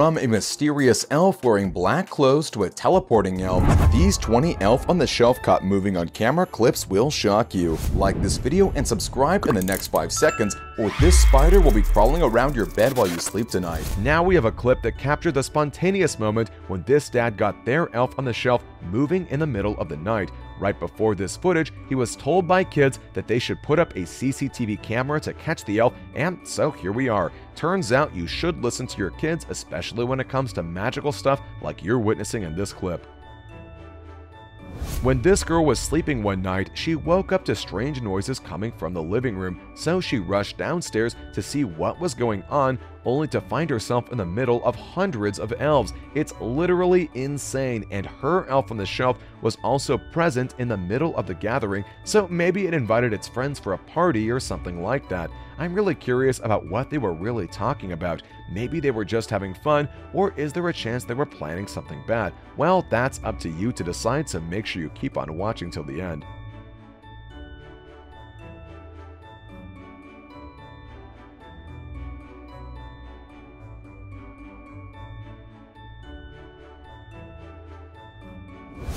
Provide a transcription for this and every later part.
From a mysterious elf wearing black clothes to a teleporting elf, these 20 elf on the shelf caught moving on camera clips will shock you. Like this video and subscribe in the next 5 seconds, or this spider will be crawling around your bed while you sleep tonight. Now we have a clip that captured the spontaneous moment when this dad got their elf on the shelf moving in the middle of the night. Right before this footage, he was told by kids that they should put up a CCTV camera to catch the elf, and so here we are. Turns out you should listen to your kids, especially when it comes to magical stuff like you're witnessing in this clip. When this girl was sleeping one night, she woke up to strange noises coming from the living room, so she rushed downstairs to see what was going on, only to find herself in the middle of hundreds of elves. It's literally insane, and her elf on the shelf was also present in the middle of the gathering, so maybe it invited its friends for a party or something like that. I'm really curious about what they were really talking about. Maybe they were just having fun, or is there a chance they were planning something bad? Well, that's up to you to decide, so make sure you keep on watching till the end.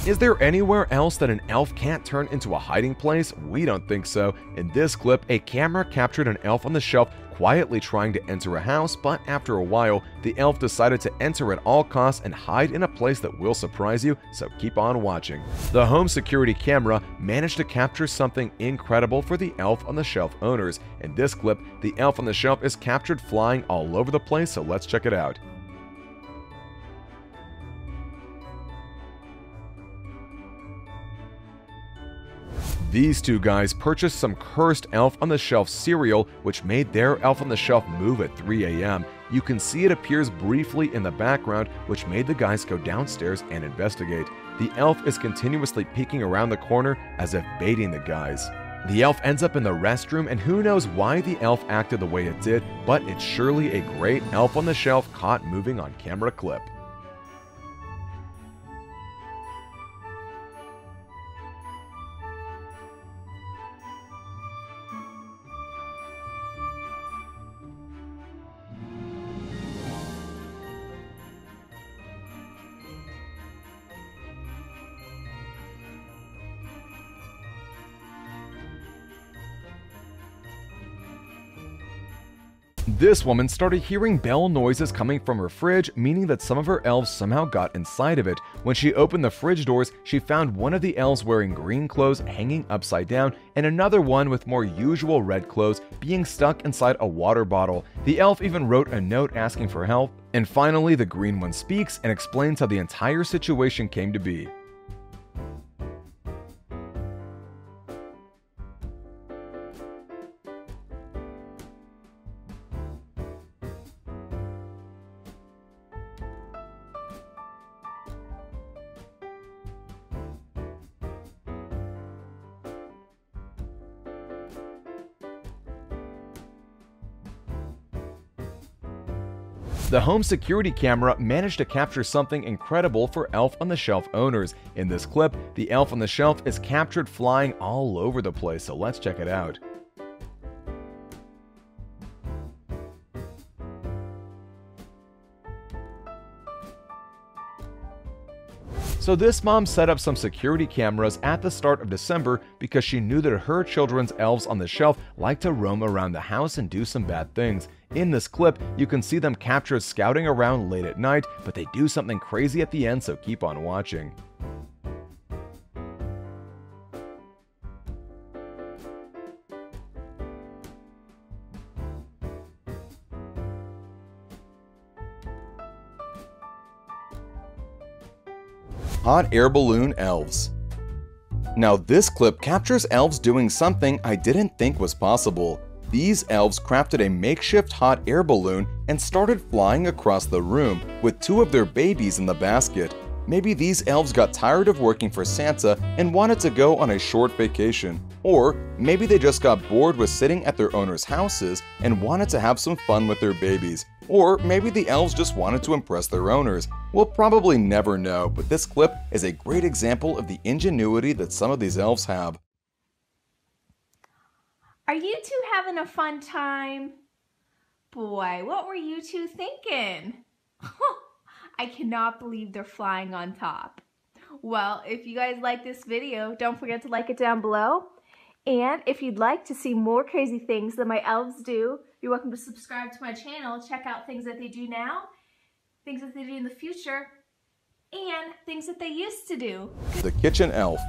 Is there anywhere else that an elf can't turn into a hiding place? We don't think so. In this clip, a camera captured an elf on the shelf quietly trying to enter a house, but after a while, the elf decided to enter at all costs and hide in a place that will surprise you, so keep on watching. The home security camera managed to capture something incredible for the elf on the shelf owners. In this clip, the elf on the shelf is captured flying all over the place, so let's check it out. These two guys purchased some cursed elf on the shelf cereal, which made their elf on the shelf move at 3 a.m. You can see it appears briefly in the background, which made the guys go downstairs and investigate. The elf is continuously peeking around the corner as if baiting the guys. The elf ends up in the restroom, and who knows why the elf acted the way it did, but it's surely a great elf on the shelf caught moving on camera clip. This woman started hearing bell noises coming from her fridge, meaning that some of her elves somehow got inside of it. When she opened the fridge doors, she found one of the elves wearing green clothes hanging upside down and another one with more usual red clothes being stuck inside a water bottle. The elf even wrote a note asking for help. And finally, the green one speaks and explains how the entire situation came to be. The home security camera managed to capture something incredible for elf on the shelf owners. In this clip, the elf on the shelf is captured flying all over the place, so let's check it out. So this mom set up some security cameras at the start of December because she knew that her children's elves on the shelf like to roam around the house and do some bad things. In this clip, you can see them captured scouting around late at night, but they do something crazy at the end, so keep on watching. Hot air balloon elves. Now this clip captures elves doing something I didn't think was possible. These elves crafted a makeshift hot air balloon and started flying across the room with 2 of their babies in the basket. Maybe these elves got tired of working for Santa and wanted to go on a short vacation. Or maybe they just got bored with sitting at their owners' houses and wanted to have some fun with their babies. Or maybe the elves just wanted to impress their owners. We'll probably never know, but this clip is a great example of the ingenuity that some of these elves have. Are you two having a fun time? Boy, what were you two thinking? I cannot believe they're flying on top. Well, if you guys like this video, don't forget to like it down below. And if you'd like to see more crazy things that my elves do, you're welcome to subscribe to my channel, check out things that they do now, things that they do in the future, and things that they used to do. The Kitchen Elf.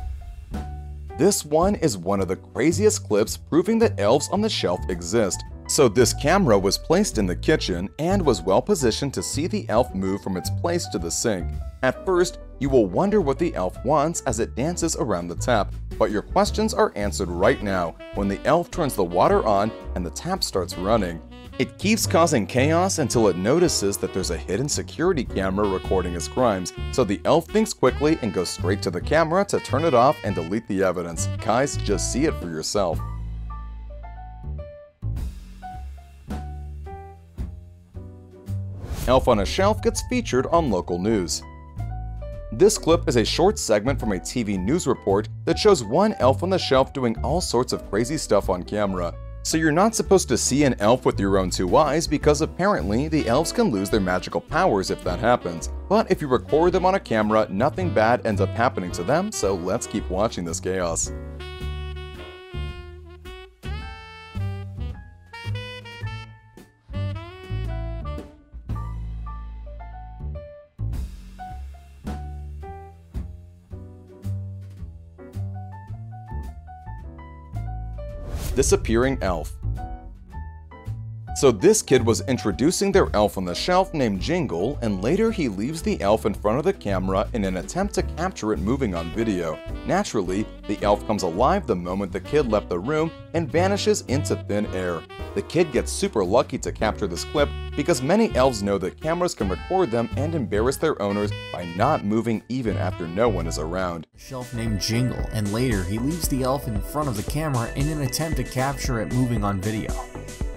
This one is one of the craziest clips proving that elves on the shelf exist. So this camera was placed in the kitchen and was well positioned to see the elf move from its place to the sink. At first, you will wonder what the elf wants as it dances around the tap, but your questions are answered right now when the elf turns the water on and the tap starts running. It keeps causing chaos until it notices that there's a hidden security camera recording his crimes, so the elf thinks quickly and goes straight to the camera to turn it off and delete the evidence. Guys, just see it for yourself. Elf on a Shelf gets featured on local news. This clip is a short segment from a TV news report that shows one elf on the shelf doing all sorts of crazy stuff on camera. So you're not supposed to see an elf with your own two eyes because apparently the elves can lose their magical powers if that happens. But if you record them on a camera, nothing bad ends up happening to them, so let's keep watching this chaos. Disappearing elf. So this kid was introducing their elf on the shelf named Jingle, and later he leaves the elf in front of the camera in an attempt to capture it moving on video. Naturally, the elf comes alive the moment the kid left the room and vanishes into thin air. The kid gets super lucky to capture this clip because many elves know that cameras can record them and embarrass their owners by not moving even after no one is around. Shelf named Jingle, and later he leaves the elf in front of the camera in an attempt to capture it moving on video.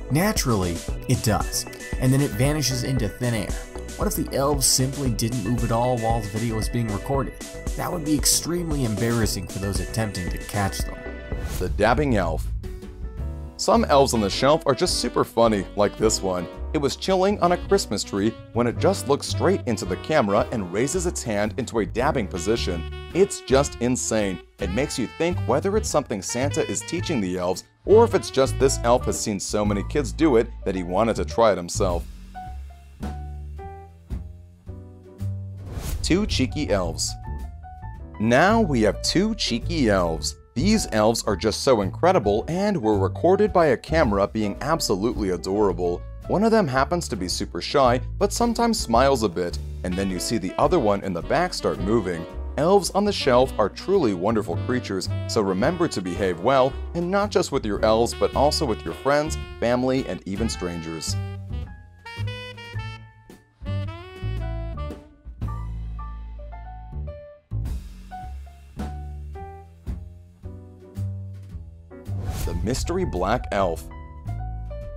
Naturally, it does, and then it vanishes into thin air. What if the elves simply didn't move at all while the video was being recorded? That would be extremely embarrassing for those attempting to catch them. The Dabbing Elf. Some elves on the shelf are just super funny, like this one. It was chilling on a Christmas tree when it just looks straight into the camera and raises its hand into a dabbing position. It's just insane. It makes you think whether it's something Santa is teaching the elves or if it's just this elf has seen so many kids do it that he wanted to try it himself. Two Cheeky Elves. Now we have two cheeky elves. These elves are just so incredible and were recorded by a camera being absolutely adorable. One of them happens to be super shy, but sometimes smiles a bit, and then you see the other one in the back start moving. Elves on the shelf are truly wonderful creatures, so remember to behave well, and not just with your elves, but also with your friends, family, and even strangers. The Mystery Black Elf.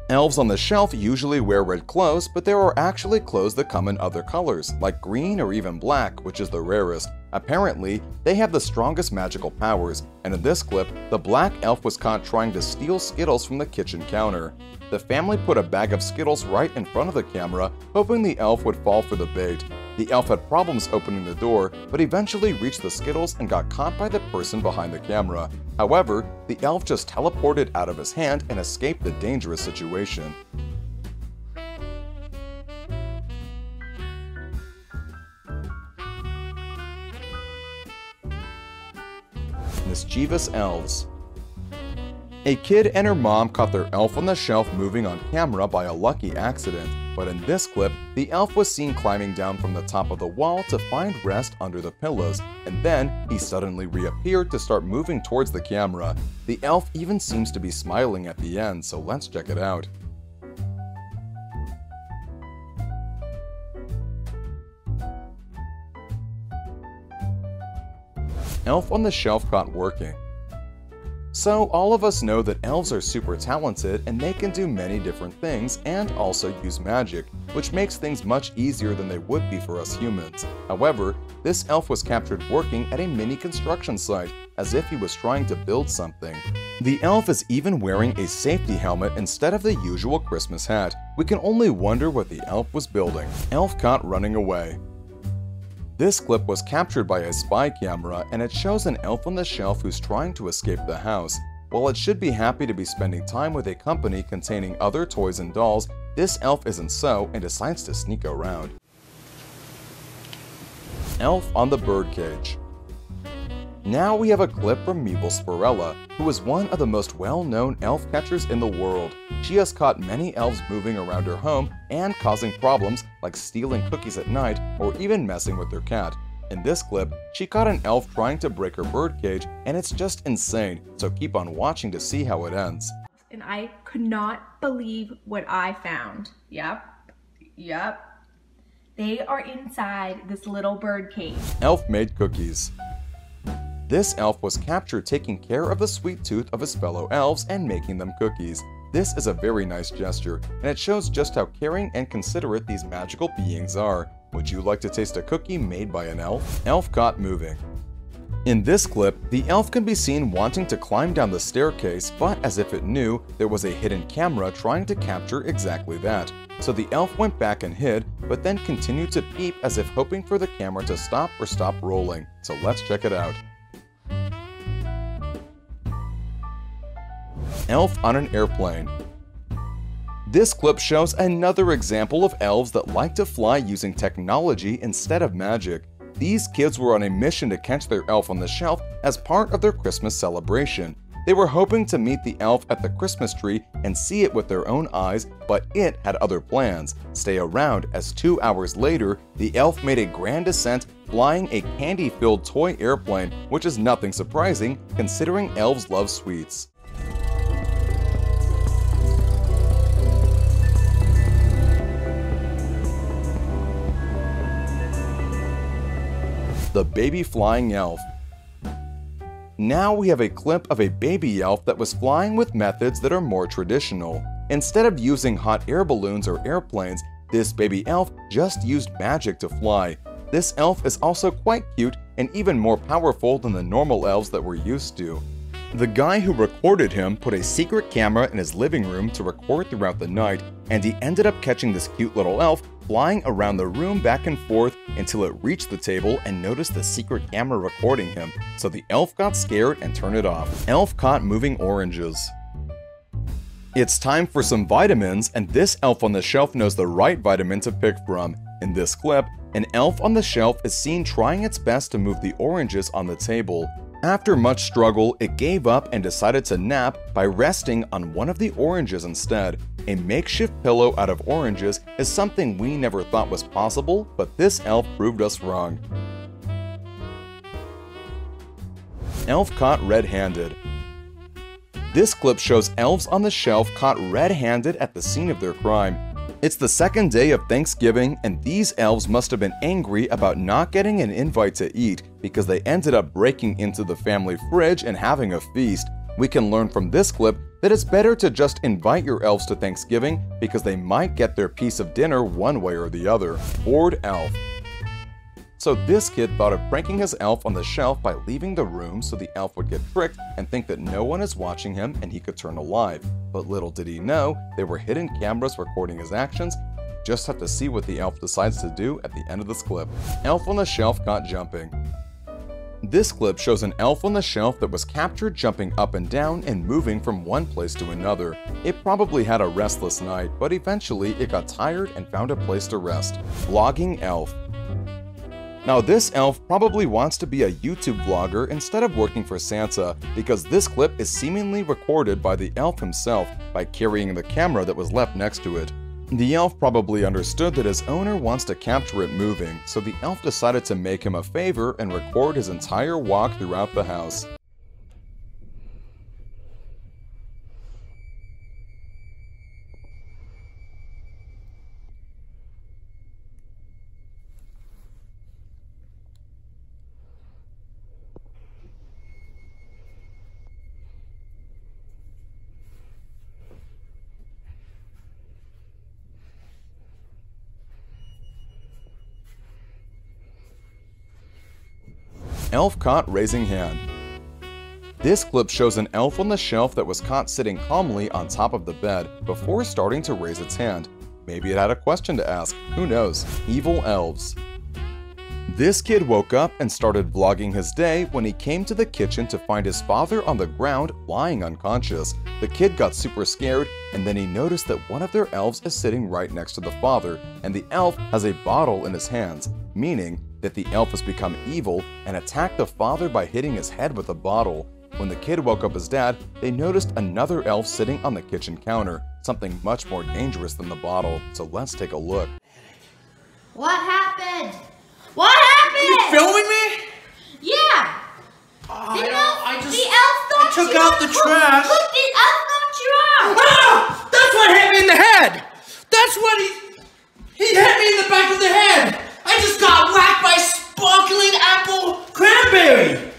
Elves on the shelf usually wear red clothes, but there are actually clothes that come in other colors, like green or even black, which is the rarest. Apparently, they have the strongest magical powers, and in this clip, the black elf was caught trying to steal Skittles from the kitchen counter. The family put a bag of Skittles right in front of the camera, hoping the elf would fall for the bait. The elf had problems opening the door, but eventually reached the Skittles and got caught by the person behind the camera. However, the elf just teleported out of his hand and escaped the dangerous situation. Mischievous Elves. A kid and her mom caught their elf on the shelf moving on camera by a lucky accident, but in this clip, the elf was seen climbing down from the top of the wall to find rest under the pillows, and then he suddenly reappeared to start moving towards the camera. The elf even seems to be smiling at the end, so let's check it out. Elf on the Shelf Caught Working. So all of us know that elves are super talented and they can do many different things and also use magic, which makes things much easier than they would be for us humans. However, this elf was captured working at a mini construction site, as if he was trying to build something. The elf is even wearing a safety helmet instead of the usual Christmas hat. We can only wonder what the elf was building. Elf Caught Running Away. This clip was captured by a spy camera and it shows an elf on the shelf who's trying to escape the house. While it should be happy to be spending time with a company containing other toys and dolls, this elf isn't so and decides to sneak around. Elf on the Birdcage. Now we have a clip from Meeble Sporella, who is one of the most well-known elf catchers in the world. She has caught many elves moving around her home and causing problems like stealing cookies at night or even messing with their cat. In this clip, she caught an elf trying to break her birdcage, and it's just insane, so keep on watching to see how it ends. And I could not believe what I found. Yep. They are inside this little birdcage. Elf made cookies. This elf was captured taking care of the sweet tooth of his fellow elves and making them cookies. This is a very nice gesture, and it shows just how caring and considerate these magical beings are. Would you like to taste a cookie made by an elf? Elf caught moving. In this clip, the elf can be seen wanting to climb down the staircase, but as if it knew, there was a hidden camera trying to capture exactly that. So the elf went back and hid, but then continued to peep as if hoping for the camera to stop or stop rolling. So let's check it out. Elf on an airplane. This clip shows another example of elves that like to fly using technology instead of magic. These kids were on a mission to catch their elf on the shelf as part of their Christmas celebration. They were hoping to meet the elf at the Christmas tree and see it with their own eyes, but it had other plans. Stay around, as 2 hours later, the elf made a grand ascent flying a candy-filled toy airplane, which is nothing surprising considering elves love sweets. The baby flying elf. Now we have a clip of a baby elf that was flying with methods that are more traditional. Instead of using hot air balloons or airplanes, this baby elf just used magic to fly. This elf is also quite cute and even more powerful than the normal elves that we're used to. The guy who recorded him put a secret camera in his living room to record throughout the night, and he ended up catching this cute little elf flying around the room back and forth until it reached the table and noticed the secret camera recording him, so the elf got scared and turned it off. Elf caught moving oranges. It's time for some vitamins, and this elf on the shelf knows the right vitamin to pick from. In this clip, an elf on the shelf is seen trying its best to move the oranges on the table. After much struggle, it gave up and decided to nap by resting on one of the oranges instead. A makeshift pillow out of oranges is something we never thought was possible, but this elf proved us wrong. Elf caught red-handed. This clip shows elves on the shelf caught red-handed at the scene of their crime. It's the second day of Thanksgiving, and these elves must have been angry about not getting an invite to eat because they ended up breaking into the family fridge and having a feast. We can learn from this clip that it's better to just invite your elves to Thanksgiving because they might get their piece of dinner one way or the other. Bored elf. So this kid thought of pranking his elf on the shelf by leaving the room so the elf would get tricked and think that no one is watching him and he could turn alive. But little did he know, there were hidden cameras recording his actions. Just have to see what the elf decides to do at the end of this clip. Elf on the shelf caught jumping. This clip shows an elf on the shelf that was captured jumping up and down and moving from one place to another. It probably had a restless night, but eventually it got tired and found a place to rest. Vlogging elf. Now this elf probably wants to be a YouTube vlogger instead of working for Santa, because this clip is seemingly recorded by the elf himself by carrying the camera that was left next to it. The elf probably understood that his owner wants to capture it moving, so the elf decided to make him a favor and record his entire walk throughout the house. Elf caught raising hand. This clip shows an elf on the shelf that was caught sitting calmly on top of the bed before starting to raise its hand. Maybe it had a question to ask, who knows? Evil elves. This kid woke up and started vlogging his day when he came to the kitchen to find his father on the ground lying unconscious. The kid got super scared, and then he noticed that one of their elves is sitting right next to the father, and the elf has a bottle in his hands, meaning that the elf has become evil and attacked the father by hitting his head with a bottle. When the kid woke up his dad, they noticed another elf sitting on the kitchen counter, something much more dangerous than the bottle. So let's take a look. What happened? What happened? Are you filming me? Yeah. The elf took out the trash. Look, the elf knocked you out. Ah! That's what hit me in the head. That's what he hit me in the back of the head. I just got whacked by sparkling apple cranberry!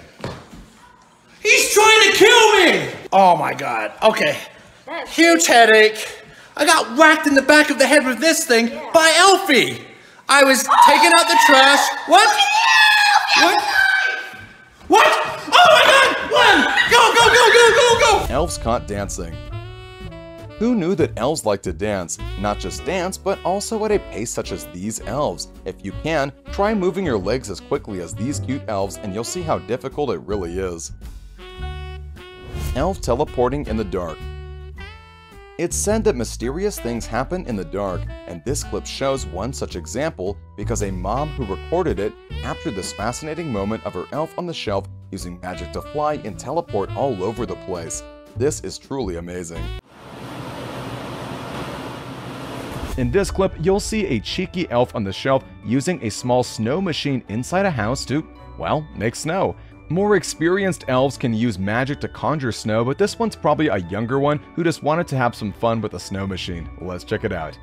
He's trying to kill me! Oh my god, okay. That's huge headache. I got whacked in the back of the head with this thing by Elfie! I was taking out the trash. What? What? What? Oh my god! One! Go, go, go, go, go, go! Elves caught dancing. Who knew that elves like to dance? Not just dance, but also at a pace such as these elves. If you can, try moving your legs as quickly as these cute elves and you'll see how difficult it really is. Elf teleporting in the dark. It's said that mysterious things happen in the dark, and this clip shows one such example because a mom who recorded it captured this fascinating moment of her elf on the shelf using magic to fly and teleport all over the place. This is truly amazing. In this clip, you'll see a cheeky elf on the shelf using a small snow machine inside a house to, well, make snow. More experienced elves can use magic to conjure snow, but this one's probably a younger one who just wanted to have some fun with a snow machine. Let's check it out.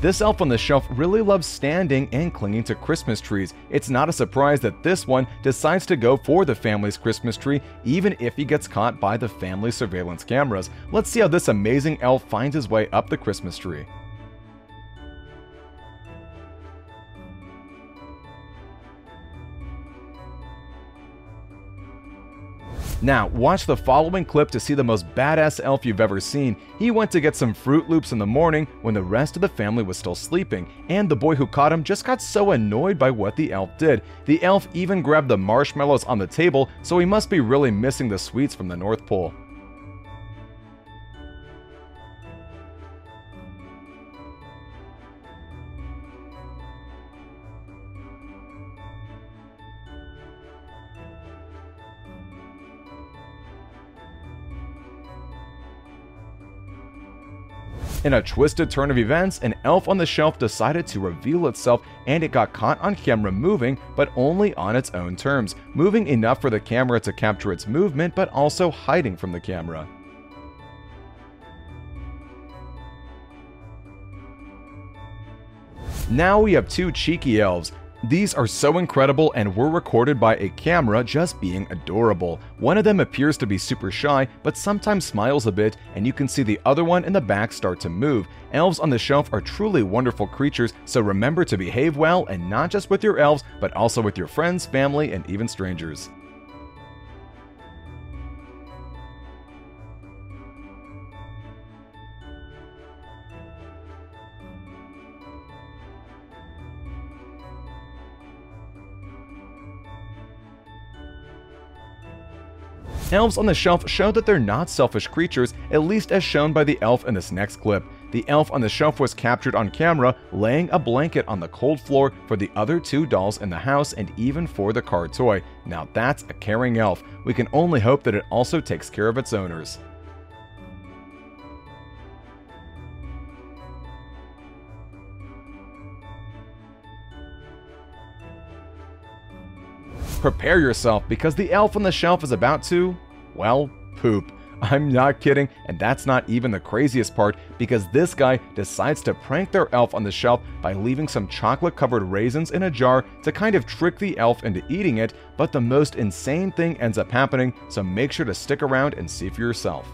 This elf on the shelf really loves standing and clinging to Christmas trees. It's not a surprise that this one decides to go for the family's Christmas tree, even if he gets caught by the family surveillance cameras. Let's see how this amazing elf finds his way up the Christmas tree. Now, watch the following clip to see the most badass elf you've ever seen. He went to get some Fruit Loops in the morning when the rest of the family was still sleeping, and the boy who caught him just got so annoyed by what the elf did. The elf even grabbed the marshmallows on the table, so he must be really missing the sweets from the North Pole. In a twisted turn of events, an elf on the shelf decided to reveal itself, and it got caught on camera moving, but only on its own terms, moving enough for the camera to capture its movement, but also hiding from the camera. Now we have two cheeky elves. These are so incredible and were recorded by a camera just being adorable. One of them appears to be super shy, but sometimes smiles a bit, and you can see the other one in the back start to move. Elves on the shelf are truly wonderful creatures, so remember to behave well, and not just with your elves, but also with your friends, family, and even strangers. Elves on the shelf show that they're not selfish creatures, at least as shown by the elf in this next clip. The elf on the shelf was captured on camera, laying a blanket on the cold floor for the other two dolls in the house and even for the car toy. Now that's a caring elf. We can only hope that it also takes care of its owners. Prepare yourself, because the elf on the shelf is about to, well, poop. I'm not kidding, and that's not even the craziest part, because this guy decides to prank their elf on the shelf by leaving some chocolate-covered raisins in a jar to kind of trick the elf into eating it, but the most insane thing ends up happening, so make sure to stick around and see for yourself.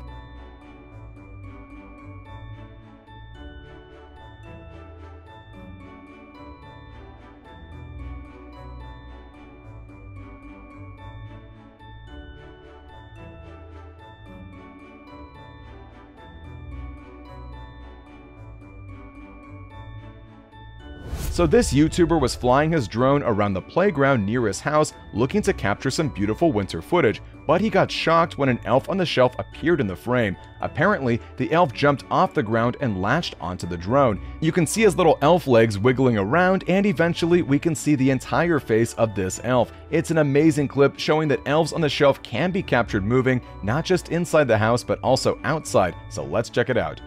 So this YouTuber was flying his drone around the playground near his house looking to capture some beautiful winter footage, but he got shocked when an elf on the shelf appeared in the frame. Apparently, the elf jumped off the ground and latched onto the drone. You can see his little elf legs wiggling around, and eventually we can see the entire face of this elf. It's an amazing clip showing that elves on the shelf can be captured moving, not just inside the house but also outside, so let's check it out.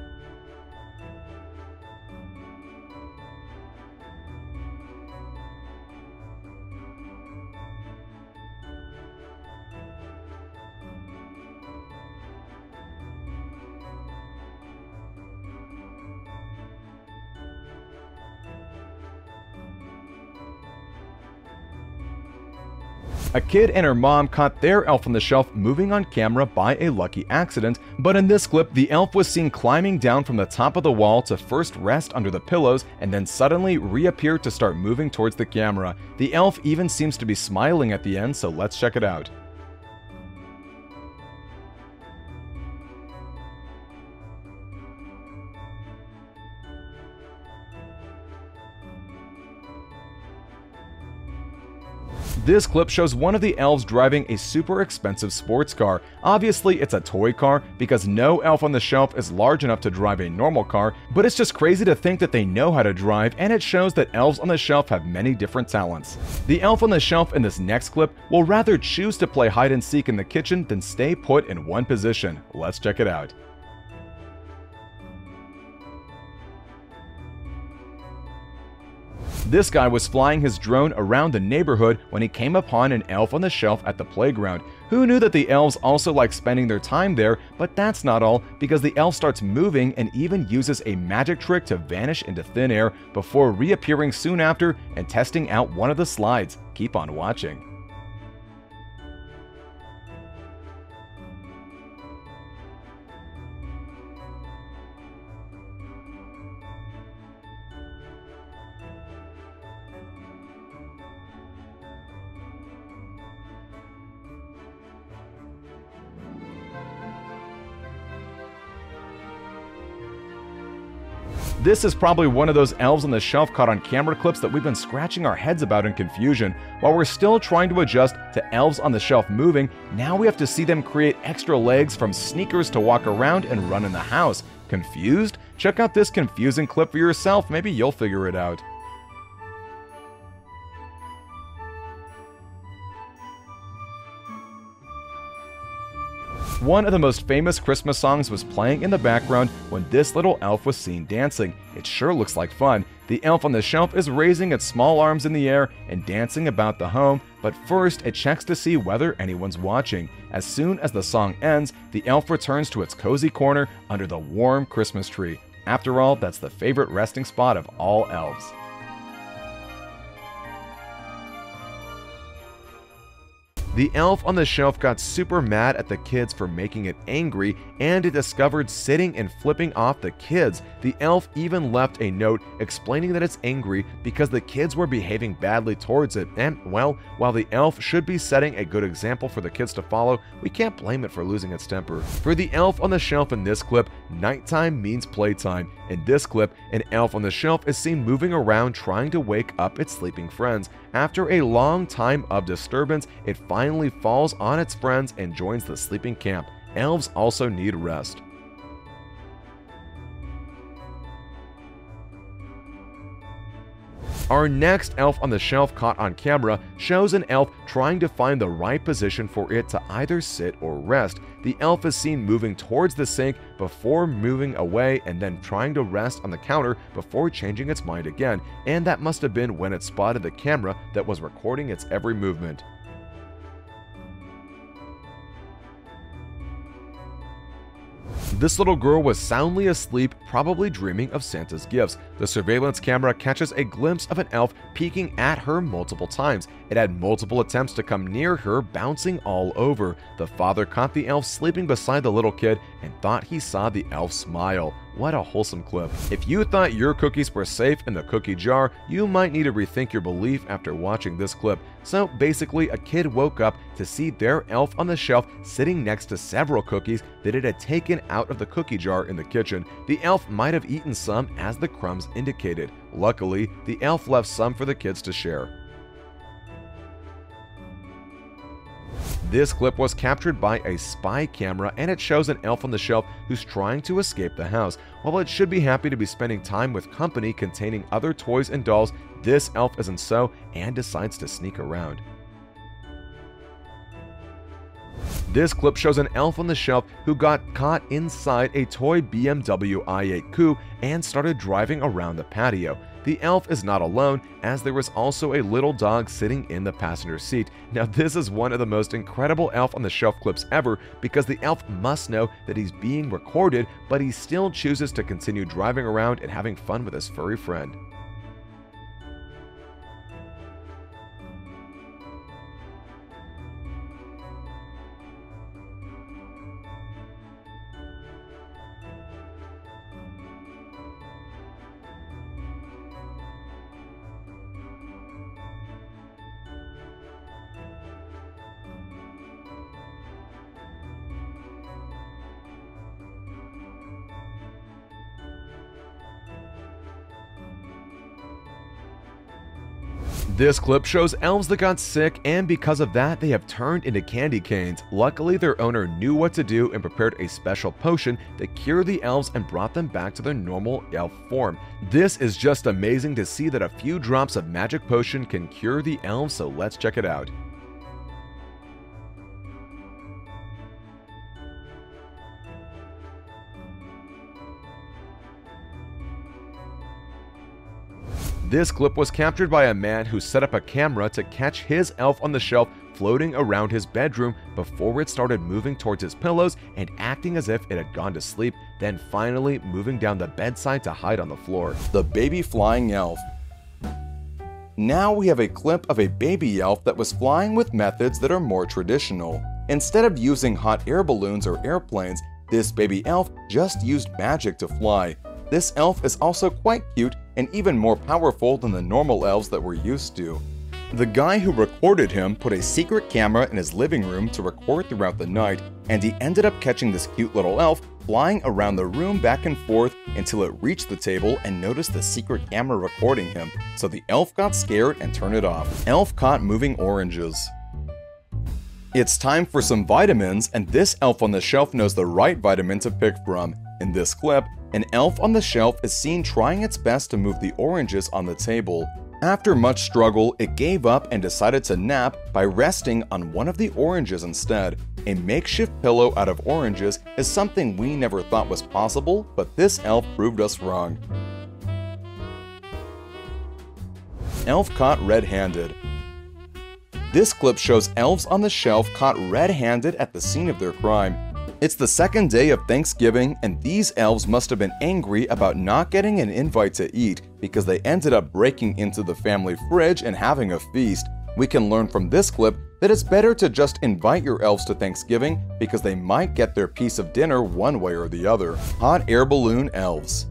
A kid and her mom caught their elf on the shelf moving on camera by a lucky accident, but in this clip, the elf was seen climbing down from the top of the wall to first rest under the pillows and then suddenly reappear to start moving towards the camera. The elf even seems to be smiling at the end, so let's check it out. This clip shows one of the elves driving a super expensive sports car. Obviously, it's a toy car because no elf on the shelf is large enough to drive a normal car, but it's just crazy to think that they know how to drive, and it shows that elves on the shelf have many different talents. The elf on the shelf in this next clip will rather choose to play hide and seek in the kitchen than stay put in one position. Let's check it out. This guy was flying his drone around the neighborhood when he came upon an elf on the shelf at the playground. Who knew that the elves also like spending their time there? But that's not all, because the elf starts moving and even uses a magic trick to vanish into thin air before reappearing soon after and testing out one of the slides. Keep on watching. This is probably one of those elves on the shelf caught on camera clips that we've been scratching our heads about in confusion. While we're still trying to adjust to elves on the shelf moving, now we have to see them create extra legs from sneakers to walk around and run in the house. Confused? Check out this confusing clip for yourself, maybe you'll figure it out. One of the most famous Christmas songs was playing in the background when this little elf was seen dancing. It sure looks like fun. The elf on the shelf is raising its small arms in the air and dancing about the home, but first it checks to see whether anyone's watching. As soon as the song ends, the elf returns to its cozy corner under the warm Christmas tree. After all, that's the favorite resting spot of all elves. The elf on the shelf got super mad at the kids for making it angry, and it discovered sitting and flipping off the kids. The elf even left a note explaining that it's angry because the kids were behaving badly towards it, and well, while the elf should be setting a good example for the kids to follow, we can't blame it for losing its temper. For the elf on the shelf in this clip, nighttime means playtime. In this clip, an elf on the shelf is seen moving around trying to wake up its sleeping friends. After a long time of disturbance, it finally falls on its friends and joins the sleeping camp. Elves also need rest. Our next elf on the shelf caught on camera shows an elf trying to find the right position for it to either sit or rest. The elf is seen moving towards the sink before moving away and then trying to rest on the counter before changing its mind again, and that must have been when it spotted the camera that was recording its every movement. This little girl was soundly asleep, probably dreaming of Santa's gifts. The surveillance camera catches a glimpse of an elf peeking at her multiple times. It had multiple attempts to come near her, bouncing all over. The father caught the elf sleeping beside the little kid and thought he saw the elf smile. What a wholesome clip. If you thought your cookies were safe in the cookie jar, you might need to rethink your belief after watching this clip. So basically, a kid woke up to see their elf on the shelf sitting next to several cookies that it had taken out of the cookie jar in the kitchen. The elf might have eaten some as the crumbs indicated. Luckily, the elf left some for the kids to share. This clip was captured by a spy camera, and it shows an elf on the shelf who's trying to escape the house. While it should be happy to be spending time with company containing other toys and dolls, this elf isn't so and decides to sneak around. This clip shows an elf on the shelf who got caught inside a toy BMW i8 coupe and started driving around the patio. The elf is not alone, as there was also a little dog sitting in the passenger seat. Now, this is one of the most incredible elf on the shelf clips ever, because the elf must know that he's being recorded, but he still chooses to continue driving around and having fun with his furry friend. This clip shows elves that got sick, and because of that, they have turned into candy canes. Luckily, their owner knew what to do and prepared a special potion that cured the elves and brought them back to their normal elf form. This is just amazing to see that a few drops of magic potion can cure the elves, so let's check it out. This clip was captured by a man who set up a camera to catch his elf on the shelf floating around his bedroom before it started moving towards his pillows and acting as if it had gone to sleep, then finally moving down the bedside to hide on the floor. The baby flying elf. Now we have a clip of a baby elf that was flying with methods that are more traditional. Instead of using hot air balloons or airplanes, this baby elf just used magic to fly. This elf is also quite cute and even more powerful than the normal elves that we're used to. The guy who recorded him put a secret camera in his living room to record throughout the night, and he ended up catching this cute little elf flying around the room back and forth until it reached the table and noticed the secret camera recording him, so the elf got scared and turned it off. Elf caught moving oranges. It's time for some vitamins, and this elf on the shelf knows the right vitamin to pick from. In this clip, an elf on the shelf is seen trying its best to move the oranges on the table. After much struggle, it gave up and decided to nap by resting on one of the oranges instead. A makeshift pillow out of oranges is something we never thought was possible, but this elf proved us wrong. Elf caught red-handed. This clip shows elves on the shelf caught red-handed at the scene of their crime. It's the second day of Thanksgiving, and these elves must have been angry about not getting an invite to eat because they ended up breaking into the family fridge and having a feast. We can learn from this clip that it's better to just invite your elves to Thanksgiving because they might get their piece of dinner one way or the other. Hot air balloon elves.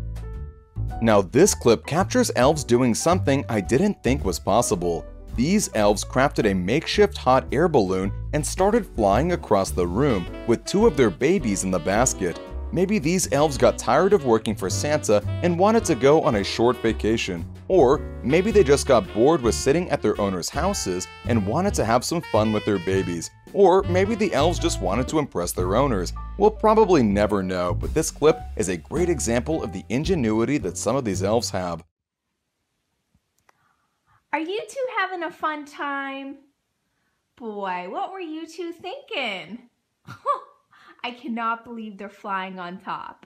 Now this clip captures elves doing something I didn't think was possible. These elves crafted a makeshift hot air balloon and started flying across the room with two of their babies in the basket. Maybe these elves got tired of working for Santa and wanted to go on a short vacation. Or maybe they just got bored with sitting at their owners' houses and wanted to have some fun with their babies. Or maybe the elves just wanted to impress their owners. We'll probably never know, but this clip is a great example of the ingenuity that some of these elves have. Are you two having a fun time? Boy, what were you two thinking? I cannot believe they're flying on top.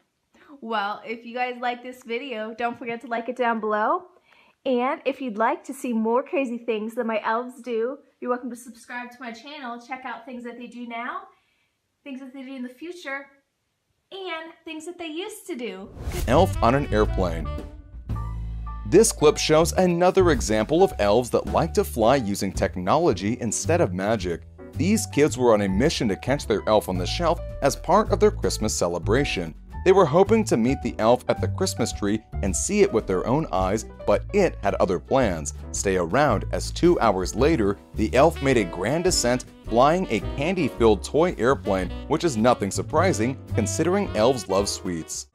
Well, if you guys like this video, don't forget to like it down below. And if you'd like to see more crazy things that my elves do, you're welcome to subscribe to my channel, check out things that they do now, things that they do in the future, and things that they used to do. Elf on an airplane. This clip shows another example of elves that like to fly using technology instead of magic. These kids were on a mission to catch their elf on the shelf as part of their Christmas celebration. They were hoping to meet the elf at the Christmas tree and see it with their own eyes, but it had other plans. Stay around, as 2 hours later, the elf made a grand descent flying a candy-filled toy airplane, which is nothing surprising considering elves love sweets.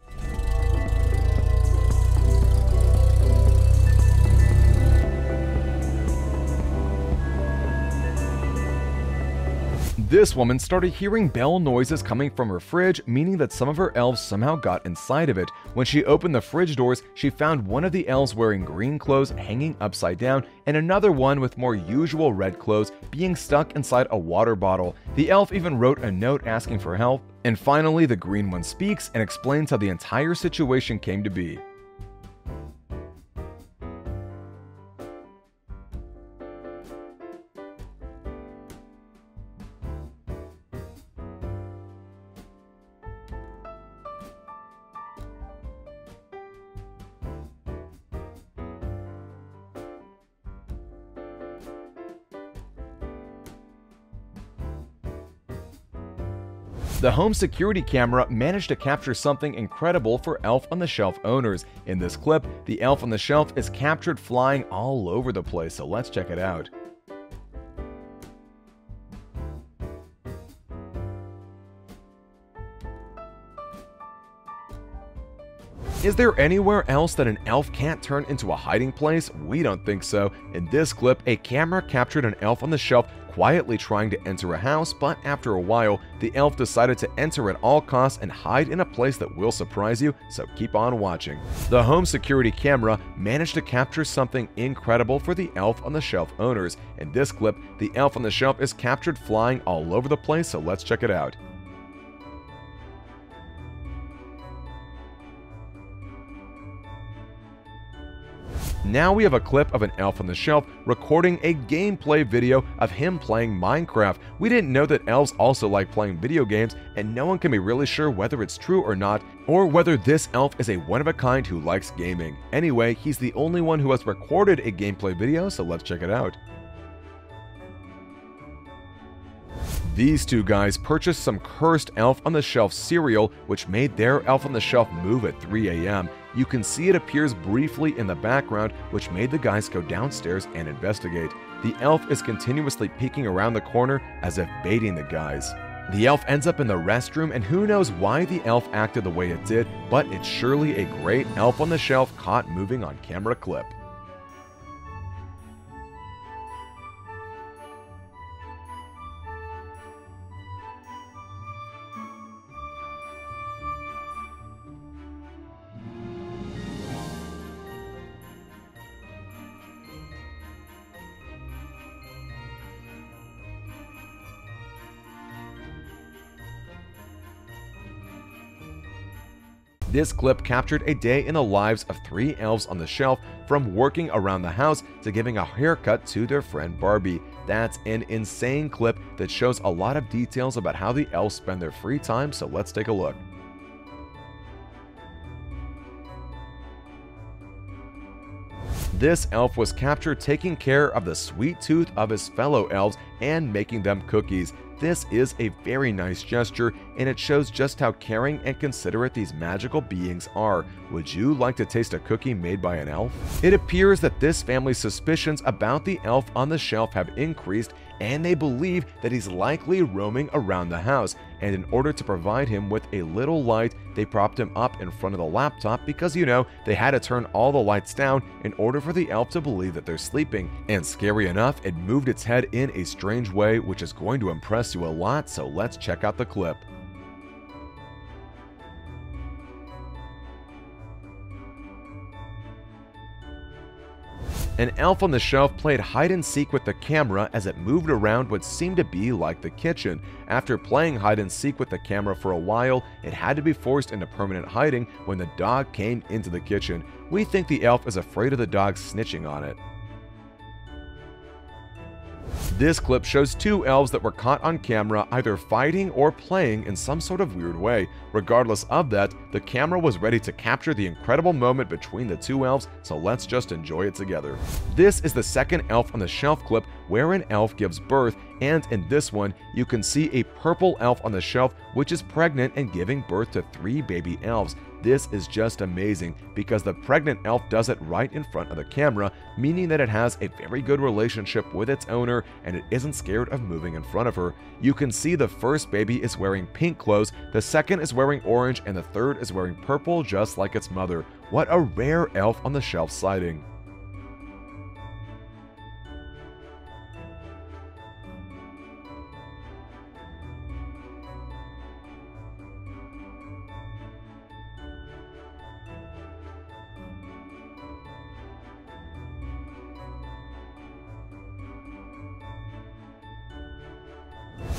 This woman started hearing bell noises coming from her fridge, meaning that some of her elves somehow got inside of it. When she opened the fridge doors, she found one of the elves wearing green clothes hanging upside down and another one with more usual red clothes being stuck inside a water bottle. The elf even wrote a note asking for help. And finally, the green one speaks and explains how the entire situation came to be. The home security camera managed to capture something incredible for Elf on the Shelf owners. In this clip, the Elf on the Shelf is captured flying all over the place, so let's check it out. Is there anywhere else that an elf can't turn into a hiding place? We don't think so. In this clip, a camera captured an elf on the shelf quietly trying to enter a house, but after a while, the elf decided to enter at all costs and hide in a place that will surprise you, so keep on watching. The home security camera managed to capture something incredible for the Elf on the Shelf owners. In this clip, the elf on the shelf is captured flying all over the place, so let's check it out. Now we have a clip of an elf on the shelf recording a gameplay video of him playing Minecraft. We didn't know that elves also like playing video games, and no one can be really sure whether it's true or not, or whether this elf is a one-of-a-kind who likes gaming. Anyway, he's the only one who has recorded a gameplay video, so let's check it out. These two guys purchased some cursed Elf on the Shelf cereal, which made their Elf on the Shelf move at 3 a.m. You can see it appears briefly in the background, which made the guys go downstairs and investigate. The elf is continuously peeking around the corner as if baiting the guys. The elf ends up in the restroom, and who knows why the elf acted the way it did, but it's surely a great Elf on the Shelf caught moving on camera clip. This clip captured a day in the lives of 3 elves on the shelf, from working around the house to giving a haircut to their friend Barbie. That's an insane clip that shows a lot of details about how the elves spend their free time, so let's take a look. This elf was captured taking care of the sweet tooth of his fellow elves and making them cookies. This is a very nice gesture, and it shows just how caring and considerate these magical beings are. Would you like to taste a cookie made by an elf? It appears that this family's suspicions about the Elf on the Shelf have increased, and they believe that he's likely roaming around the house. And in order to provide him with a little light, they propped him up in front of the laptop because, you know, they had to turn all the lights down in order for the elf to believe that they're sleeping. And scary enough, it moved its head in a strange way, which is going to impress you a lot, so let's check out the clip. An elf on the shelf played hide-and-seek with the camera as it moved around what seemed to be like the kitchen. After playing hide-and-seek with the camera for a while, it had to be forced into permanent hiding when the dog came into the kitchen. We think the elf is afraid of the dog snitching on it. This clip shows two elves that were caught on camera either fighting or playing in some sort of weird way. Regardless of that, the camera was ready to capture the incredible moment between the two elves, so let's just enjoy it together. This is the second Elf on the Shelf clip where an elf gives birth, and in this one, you can see a purple elf on the shelf which is pregnant and giving birth to three baby elves. This is just amazing because the pregnant elf does it right in front of the camera, meaning that it has a very good relationship with its owner and it isn't scared of moving in front of her. You can see the first baby is wearing pink clothes, the second is wearing orange, and the third is wearing purple just like its mother. What a rare Elf on the Shelf sighting.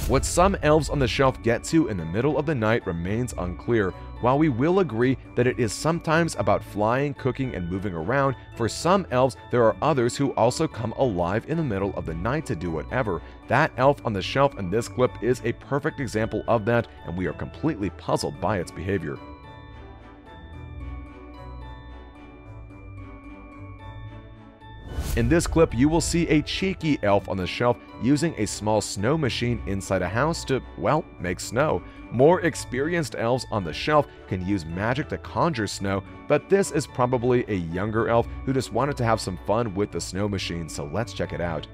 What some elves on the shelf get to in the middle of the night remains unclear. While we will agree that it is sometimes about flying, cooking, and moving around, for some elves there are others who also come alive in the middle of the night to do whatever. That elf on the shelf in this clip is a perfect example of that, and we are completely puzzled by its behavior. In this clip, you will see a cheeky elf on the shelf using a small snow machine inside a house to, well, make snow. More experienced elves on the shelf can use magic to conjure snow, but this is probably a younger elf who just wanted to have some fun with the snow machine, so let's check it out.